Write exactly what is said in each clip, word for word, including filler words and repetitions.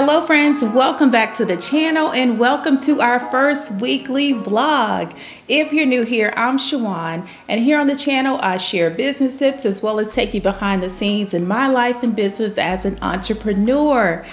Hello friends, welcome back to the channel and welcome to our first weekly vlog. If you're new here, I'm Shawan, and here on the channel I share business tips as well as take you behind the scenes in my life and business as an entrepreneur.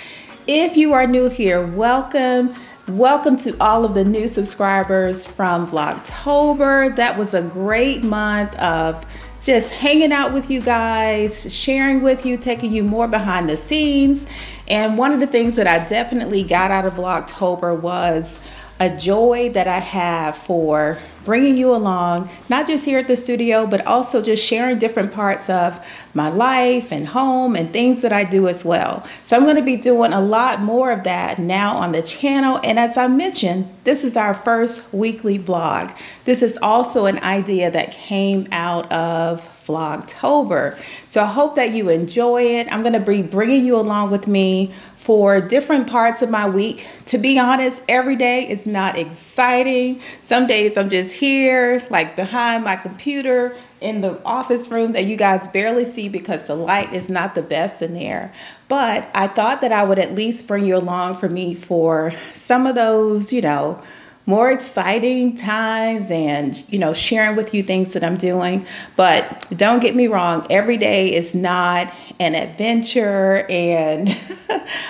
If you are new here, welcome. Welcome to all of the new subscribers from Vlogtober. That was a great month of just hanging out with you guys, sharing with you, taking you more behind the scenes. And one of the things that I definitely got out of Vlogtober was a joy that I have for bringing you along, not just here at the studio, but also just sharing different parts of my life and home and things that I do as well. So I'm going to be doing a lot more of that now on the channel. And as I mentioned, this is our first weekly vlog. This is also an idea that came out of Vlogtober. So I hope that you enjoy it. I'm going to be bringing you along with me for different parts of my week. To be honest, every day is not exciting. Some days I'm just here, like behind my computer in the office room that you guys barely see because the light is not the best in there. But I thought that I would at least bring you along for me for some of those, you know, more exciting times and, you know, sharing with you things that I'm doing. But don't get me wrong, every day is not an adventure and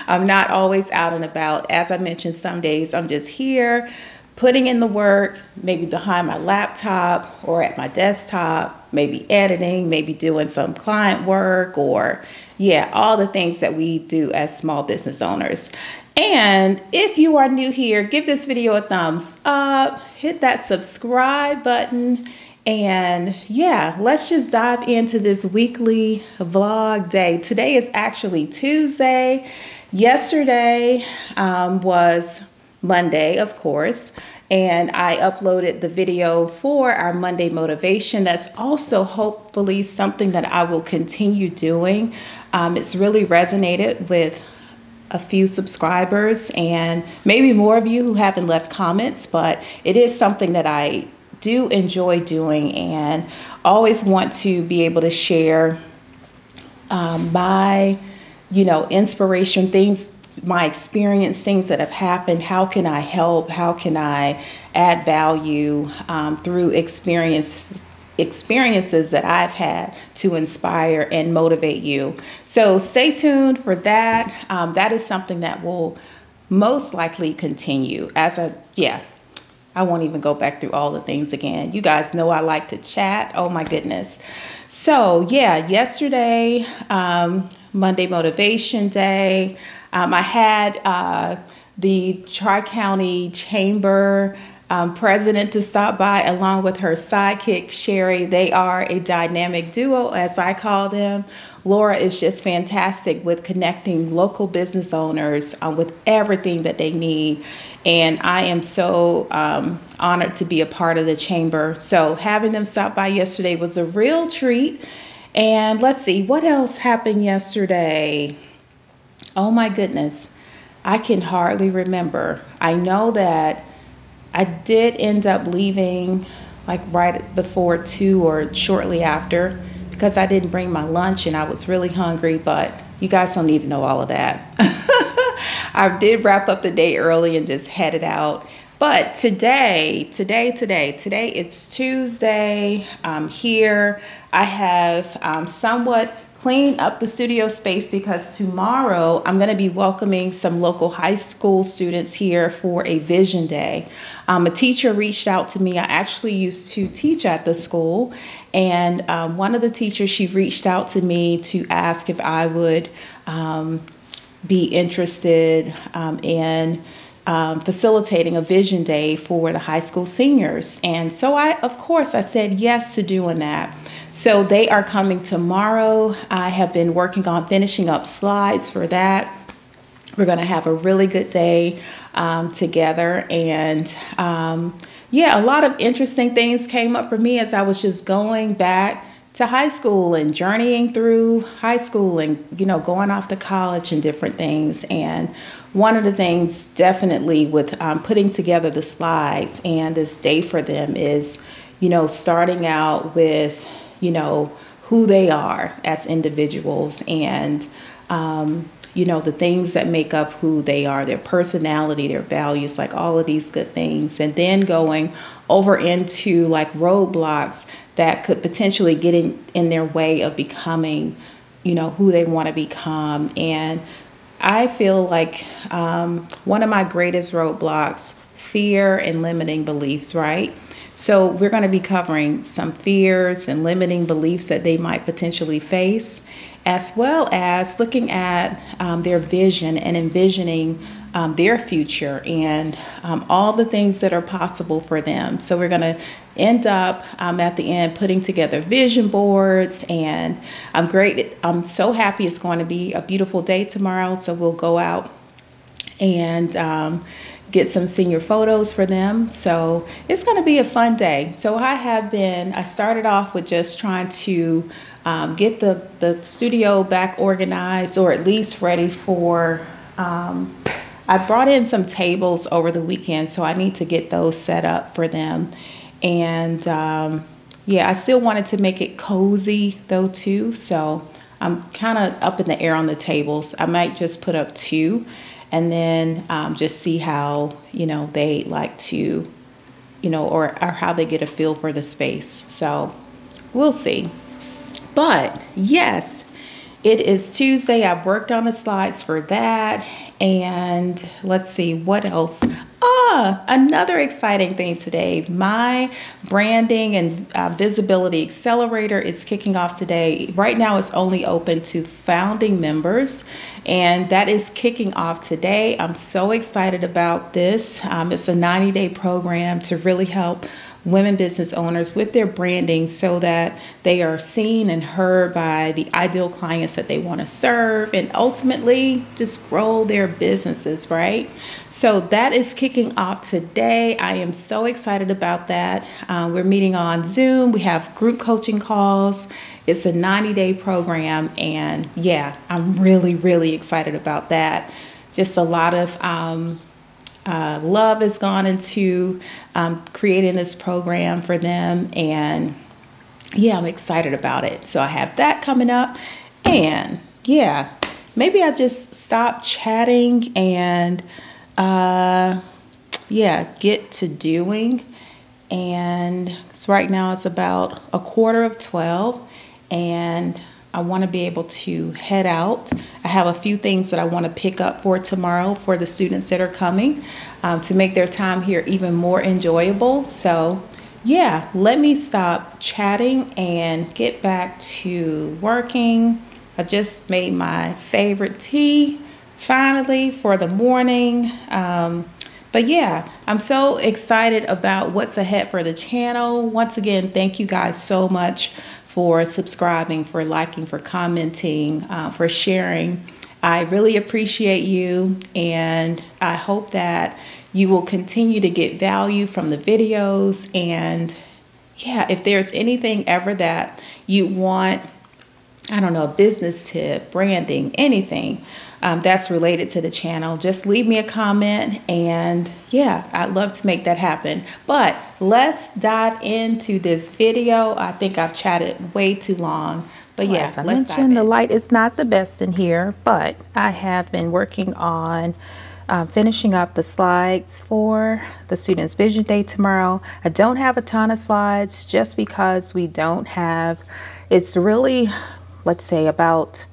I'm not always out and about. As I mentioned, some days I'm just here putting in the work, maybe behind my laptop or at my desktop, maybe editing, maybe doing some client work or, yeah, all the things that we do as small business owners. And if you are new here, give this video a thumbs up, hit that subscribe button, and yeah, let's just dive into this weekly vlog day. Today is actually Tuesday. Yesterday um, was Monday, of course, and I uploaded the video for our Monday motivation. That's also hopefully something that I will continue doing. Um, it's really resonated with a few subscribers and maybe more of you who haven't left comments, but it is something that I do enjoy doing and always want to be able to share um, my, you know, inspiration, things, my experience, things that have happened. How can I help? How can I add value um, through experiences experiences that I've had to inspire and motivate you. So stay tuned for that. Um, that is something that will most likely continue as a, yeah, I won't even go back through all the things again. You guys know I like to chat. Oh my goodness. So yeah, yesterday, um, Monday Motivation Day, um, I had uh, the Tri-County Chamber Um, president to stop by along with her sidekick, Sherry. They are a dynamic duo, as I call them. Laura is just fantastic with connecting local business owners uh, with everything that they need. And I am so um, honored to be a part of the chamber. So having them stop by yesterday was a real treat. And let's see, what else happened yesterday? Oh my goodness, I can hardly remember. I know that I did end up leaving like right before two or shortly after because I didn't bring my lunch and I was really hungry, but you guys don't need to know all of that. I did wrap up the day early and just headed out. But today, today, today, today, it's Tuesday. I'm here. I have um, somewhat clean up the studio space because tomorrow I'm going to be welcoming some local high school students here for a Vision Day. Um, a teacher reached out to me. I actually used to teach at the school, and um, one of the teachers, she reached out to me to ask if I would um, be interested um, in Um, facilitating a Vision Day for the high school seniors. And so I, of course, I said yes to doing that. So they are coming tomorrow. I have been working on finishing up slides for that. We're going to have a really good day um, together. And um, yeah, a lot of interesting things came up for me as I was just going back to high school and journeying through high school and, you know, going off to college and different things. And one of the things definitely with um, putting together the slides and this day for them is, you know, starting out with, you know, who they are as individuals and, um, you know, the things that make up who they are, their personality, their values, like all of these good things. And then going over into like roadblocks that could potentially get in, in their way of becoming, you know, who they want to become. And I feel like um, one of my greatest roadblocks, fear and limiting beliefs, right? So we're going to be covering some fears and limiting beliefs that they might potentially face, as well as looking at um, their vision and envisioning um, their future and um, all the things that are possible for them. So we're going to end up um, at the end putting together vision boards, and I'm great. I'm so happy it's going to be a beautiful day tomorrow. So we'll go out and um, get some senior photos for them. So it's going to be a fun day. So I have been, I started off with just trying to um, get the, the studio back organized, or at least ready for, um, I brought in some tables over the weekend, so I need to get those set up for them. And um, yeah, I still wanted to make it cozy though too. So I'm kind of up in the air on the tables. I might just put up two, and then um, just see how, you know, they like to, you know, or, or how they get a feel for the space. So we'll see. But yes, it is Tuesday. I've worked on the slides for that. And let's see what else. Ah, another exciting thing today. My branding and uh, visibility accelerator, it's kicking off today. Right now it's only open to founding members, and that is kicking off today. I'm so excited about this. Um, it's a ninety day program to really help women business owners with their branding so that they are seen and heard by the ideal clients that they want to serve, and ultimately just grow their businesses, right? So that is kicking off today. I am so excited about that. Um, we're meeting on Zoom. We have group coaching calls. It's a ninety day program, and yeah, I'm really, really excited about that. Just a lot of um, Uh, love has gone into um, creating this program for them, and yeah, I'm excited about it. So I have that coming up, and yeah, maybe I just stop chatting and uh, yeah, get to doing. And so right now it's about a quarter of twelve, and I want to be able to head out. I have a few things that I want to pick up for tomorrow for the students that are coming um, to make their time here even more enjoyable. So yeah, let me stop chatting and get back to working. I just made my favorite tea finally for the morning. Um, But yeah, I'm so excited about what's ahead for the channel. Once again, thank you guys so much for subscribing, for liking, for commenting, uh, for sharing. I really appreciate you, and I hope that you will continue to get value from the videos. And yeah, if there's anything ever that you want, I don't know, a business tip, branding, anything, Um, that's related to the channel, just leave me a comment, and yeah, I'd love to make that happen. But let's dive into this video. I think I've chatted way too long, but so yeah, as I let's mentioned, the light is not the best in here, but I have been working on uh, finishing up the slides for the students' Vision Day tomorrow. I don't have a ton of slides just because we don't have, it's really, let's say about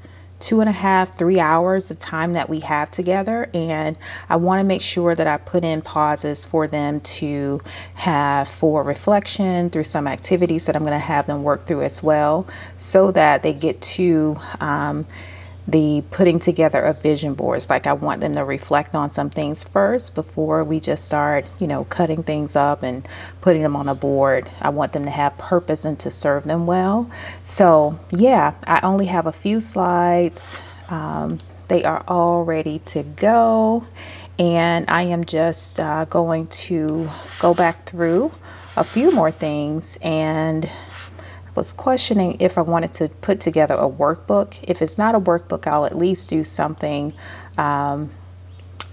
two and a half, three hours of time that we have together. And I want to make sure that I put in pauses for them to have for reflection through some activities that I'm going to have them work through as well, so that they get to um, the putting together of vision boards. Like I want them to reflect on some things first before we just start, you know, cutting things up and putting them on a board. I want them to have purpose and to serve them well. So yeah, I only have a few slides. Um, they are all ready to go, and I am just uh, going to go back through a few more things. And was questioning if I wanted to put together a workbook. If it's not a workbook, I'll at least do something um,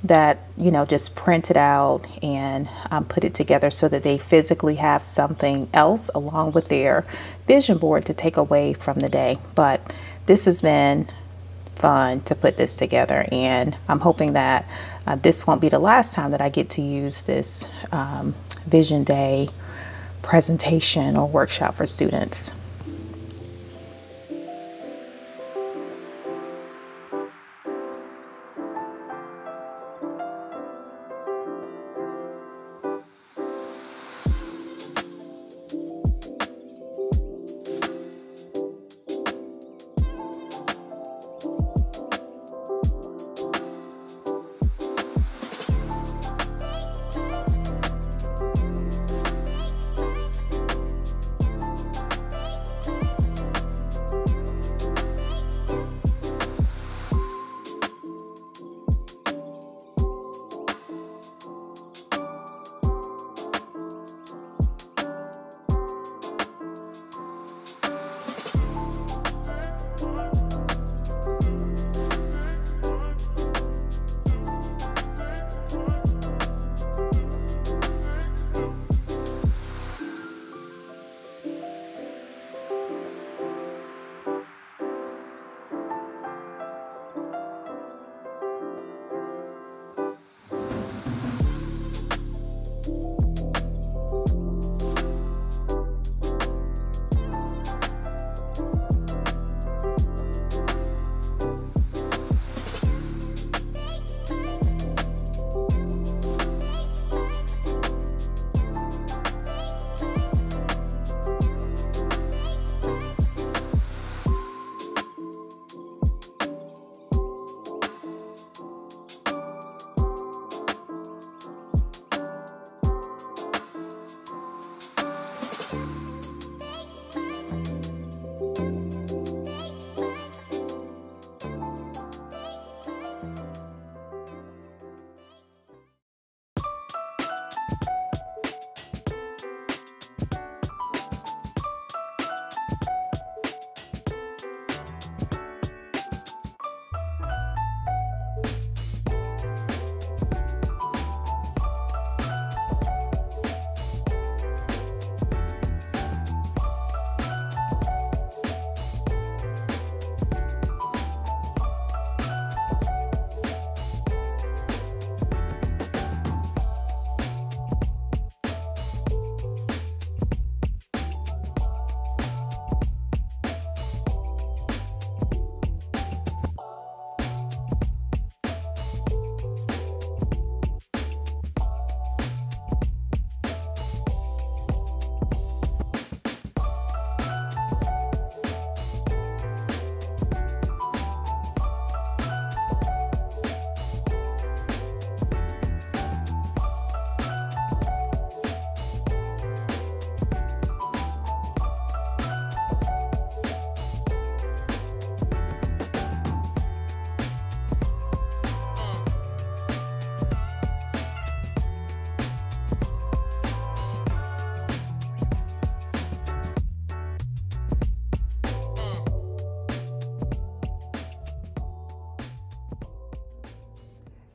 that, you know, just print it out and um, put it together so that they physically have something else along with their vision board to take away from the day. But this has been fun to put this together, and I'm hoping that uh, this won't be the last time that I get to use this um, Vision Day presentation or workshop for students.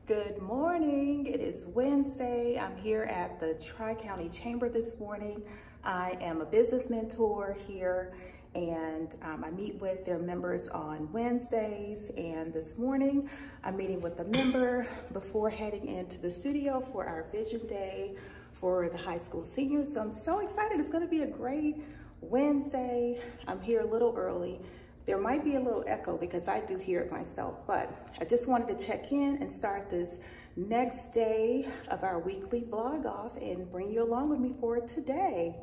Good morning. It is Wednesday. I'm here at the Tri-County Chamber this morning. I am a business mentor here, and um, I meet with their members on Wednesdays. And this morning, I'm meeting with the member before heading into the studio for our Vision Day for the high school seniors. So I'm so excited. It's going to be a great Wednesday. I'm here a little early. There might be a little echo because I do hear it myself, but I just wanted to check in and start this next day of our weekly vlog off and bring you along with me for today.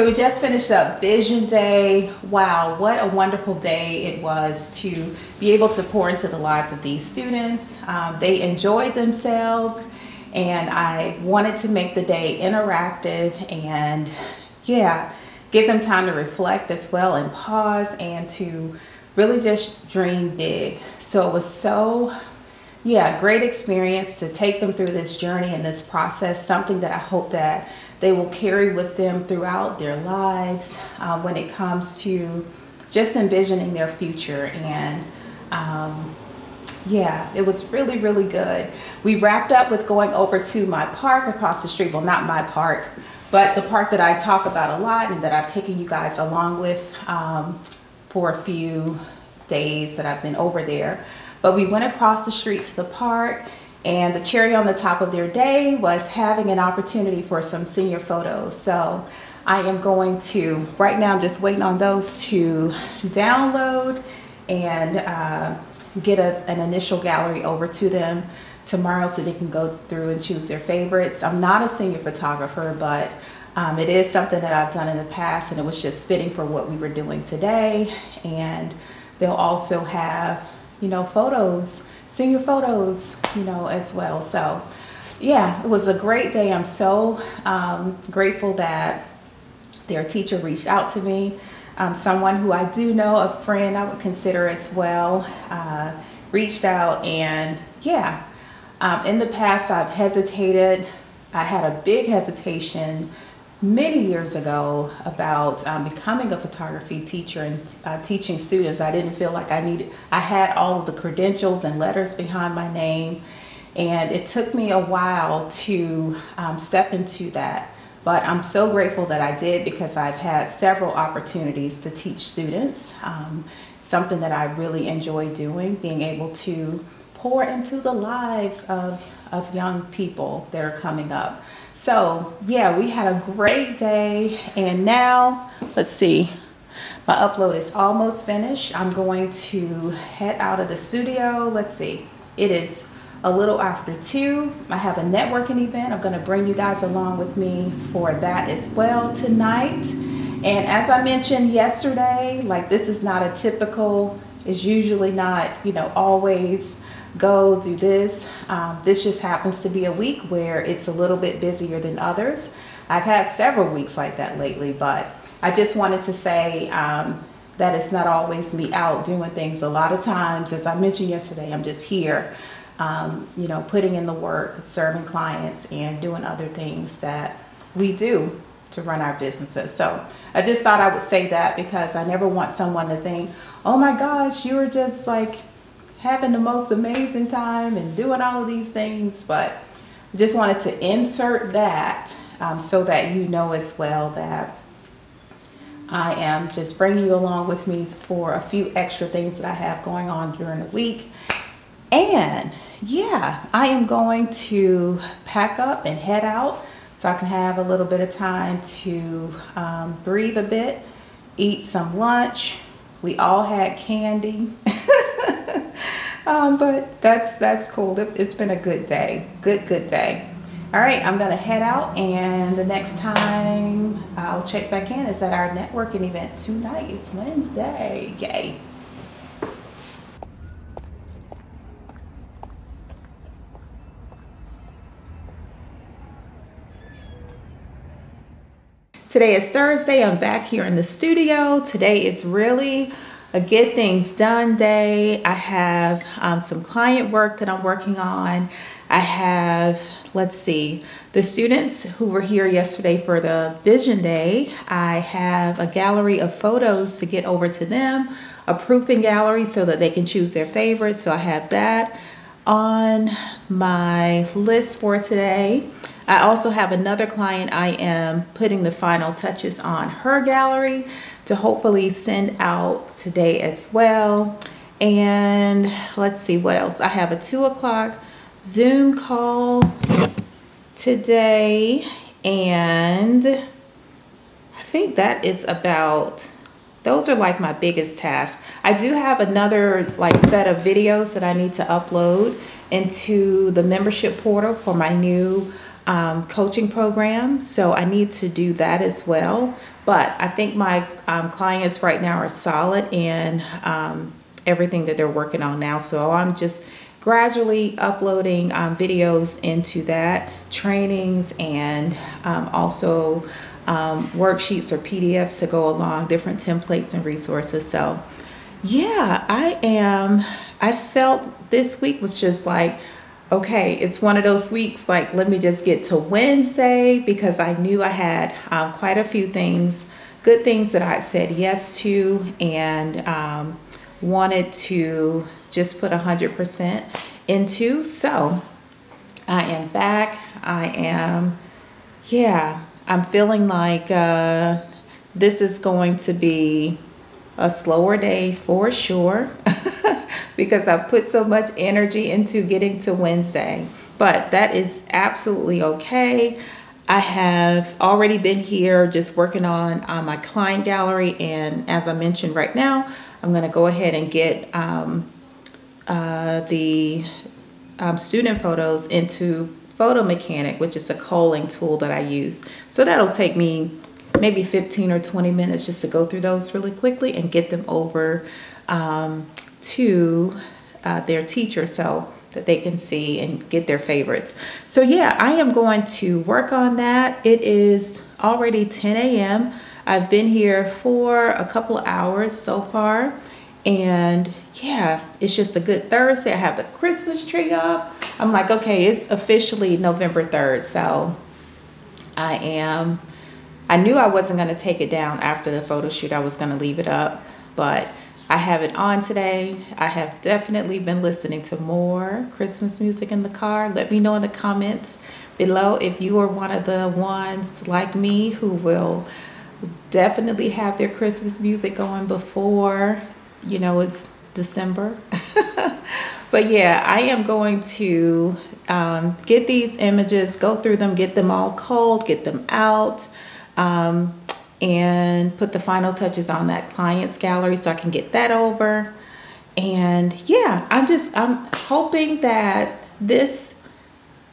So we just finished up Vision Day. Wow, what a wonderful day it was to be able to pour into the lives of these students. Um, they enjoyed themselves, and I wanted to make the day interactive and, yeah, give them time to reflect as well and pause and to really just dream big. So it was so, yeah, great experience to take them through this journey and this process, something that I hope that they will carry with them throughout their lives uh, when it comes to just envisioning their future. And um, yeah, it was really, really good. We wrapped up with going over to my park across the street. Well, not my park, but the park that I talk about a lot and that I've taken you guys along with um, for a few days that I've been over there. But we went across the street to the park, and the cherry on the top of their day was having an opportunity for some senior photos. So I am going to, right now I'm just waiting on those to download and uh, get a, an initial gallery over to them tomorrow so they can go through and choose their favorites. I'm not a senior photographer, but um, it is something that I've done in the past, and it was just fitting for what we were doing today. And they'll also have, you know, photos, senior photos, you know, as well. So yeah, it was a great day. I'm so um, grateful that their teacher reached out to me. Um, someone who I do know, a friend I would consider as well, uh, reached out. And yeah, um, in the past I've hesitated. I had a big hesitation many years ago about um, becoming a photography teacher and uh, teaching students. I didn't feel like I needed, I had all of the credentials and letters behind my name, and it took me a while to um, step into that. But I'm so grateful that I did, because I've had several opportunities to teach students, um, something that I really enjoy doing, being able to pour into the lives of, of young people that are coming up. So yeah, we had a great day. And now, let's see, my upload is almost finished. I'm going to head out of the studio. Let's see, it is a little after two. I have a networking event. I'm gonna bring you guys along with me for that as well tonight. And as I mentioned yesterday, like, this is not a typical, it's usually not, you know, always go do this. Um, this just happens to be a week where it's a little bit busier than others. I've had several weeks like that lately, but I just wanted to say um, that it's not always me out doing things. A lot of times, as I mentioned yesterday, I'm just here, um, you know, putting in the work, serving clients, and doing other things that we do to run our businesses. So I just thought I would say that, because I never want someone to think, oh my gosh, you were just like having the most amazing time and doing all of these things. But I just wanted to insert that um, so that you know as well that I am just bringing you along with me for a few extra things that I have going on during the week. And yeah, I am going to pack up and head out so I can have a little bit of time to um, breathe a bit, eat some lunch. We all had candy. Um, but that's that's cool. It's been a good day. Good, good day. All right, I'm going to head out, and the next time I'll check back in is at our networking event tonight. It's Wednesday. Yay. Today is Thursday. I'm back here in the studio. Today is really a get things done day. I have um, some client work that I'm working on. I have, let's see, the students who were here yesterday for the Vision Day. I have a gallery of photos to get over to them, a proofing gallery so that they can choose their favorites. So I have that on my list for today. I also have another client I am putting the final touches on her gallery to hopefully send out today as well. And let's see what else. I have a two o'clock Zoom call today, and I think that is about, those are like my biggest tasks. I do have another like set of videos that I need to upload into the membership portal for my new um, coaching program, so I need to do that as well. But I think my um, clients right now are solid in um, everything that they're working on now. So I'm just gradually uploading um, videos into that, trainings, and um, also um, worksheets or P D Fs to go along, different templates and resources. So yeah, I am, I felt this week was just like, okay, it's one of those weeks, like, let me just get to Wednesday, because I knew I had um, quite a few things, good things that I said yes to, and um, wanted to just put one hundred percent into. So I am back. I am, yeah, I'm feeling like uh, this is going to be a slower day for sure. Because I put so much energy into getting to Wednesday, but that is absolutely okay. I have already been here just working on, on my client gallery, and as I mentioned, right now I'm going to go ahead and get um, uh, the um, student photos into Photo Mechanic, which is a culling tool that I use. So that'll take me maybe fifteen or twenty minutes just to go through those really quickly and get them over um, to uh, their teacher so that they can see and get their favorites. So yeah, I am going to work on that. It is already ten A M I've been here for a couple hours so far, and yeah, it's just a good Thursday. I have the Christmas tree up. I'm like, okay, it's officially November third, so I am, I knew I wasn't gonna take it down after the photo shoot. I was gonna leave it up, but I have it on today. I have definitely been listening to more Christmas music in the car. Let me know in the comments below if you are one of the ones like me who will definitely have their Christmas music going before, you know, it's December. But yeah, I am going to um, get these images, go through them, get them all cold, get them out, um, and put the final touches on that client's gallery so I can get that over. And yeah, I'm just, I'm hoping that this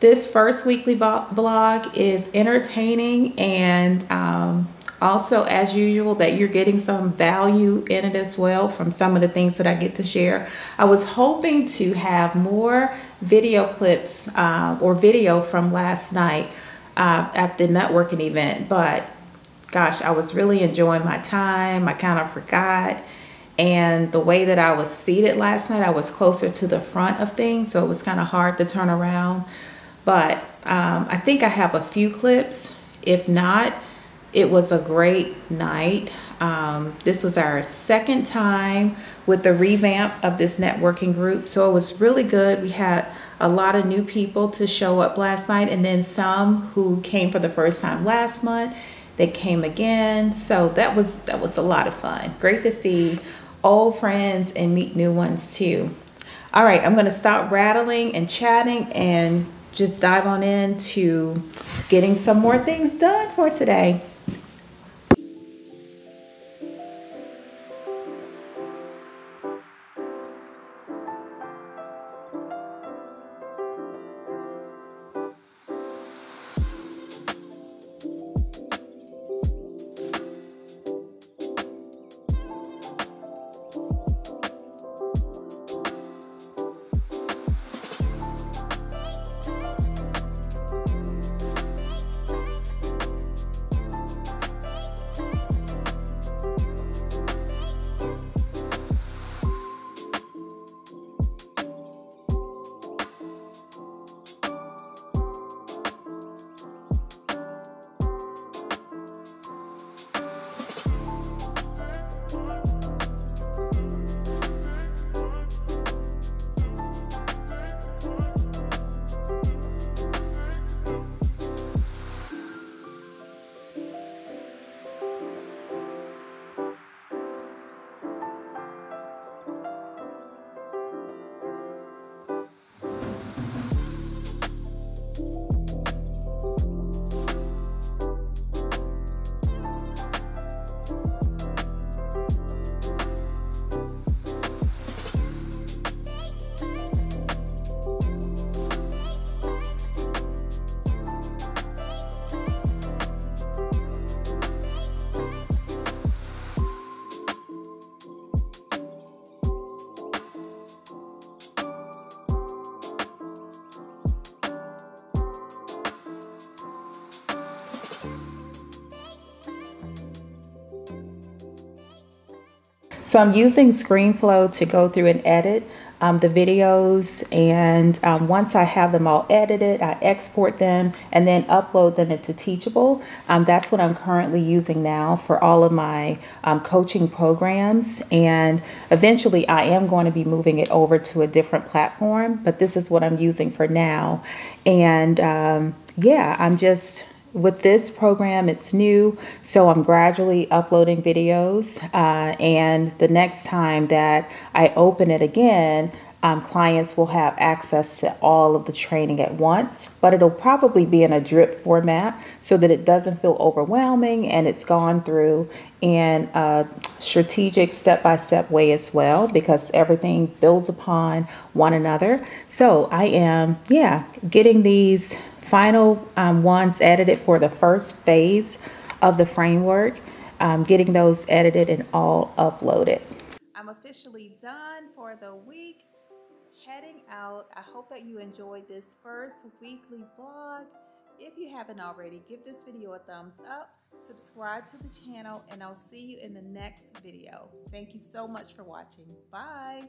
this first weekly vlog is entertaining, and um, also, as usual, that you're getting some value in it as well from some of the things that I get to share. I was hoping to have more video clips uh, or video from last night uh, at the networking event, but gosh, I was really enjoying my time. I kind of forgot. And the way that I was seated last night, I was closer to the front of things, so it was kind of hard to turn around. But um, I think I have a few clips. If not, it was a great night. Um, this was our second time with the revamp of this networking group, so it was really good. We had a lot of new people to show up last night, and then some who came for the first time last month. They came again, so that was that was a lot of fun. Great to see old friends and meet new ones too. All right, I'm gonna stop rattling and chatting and just dive on into getting some more things done for today. So I'm using ScreenFlow to go through and edit um, the videos, and um, once I have them all edited, I export them and then upload them into Teachable. Um, that's what I'm currently using now for all of my um, coaching programs, and eventually I am going to be moving it over to a different platform, but this is what I'm using for now. And um, yeah, I'm just... with this program, it's new, so I'm gradually uploading videos, uh, and the next time that I open it again, um, clients will have access to all of the training at once, but it'll probably be in a drip format so that it doesn't feel overwhelming, and it's gone through in a strategic step-by-step way as well, because everything builds upon one another. So I am, yeah, getting these final um, ones edited for the first phase of the framework, um, getting those edited and all uploaded. I'm officially done for the week, heading out. I hope that you enjoyed this first weekly vlog. If you haven't already, give this video a thumbs up, subscribe to the channel, and I'll see you in the next video. Thank you so much for watching. Bye.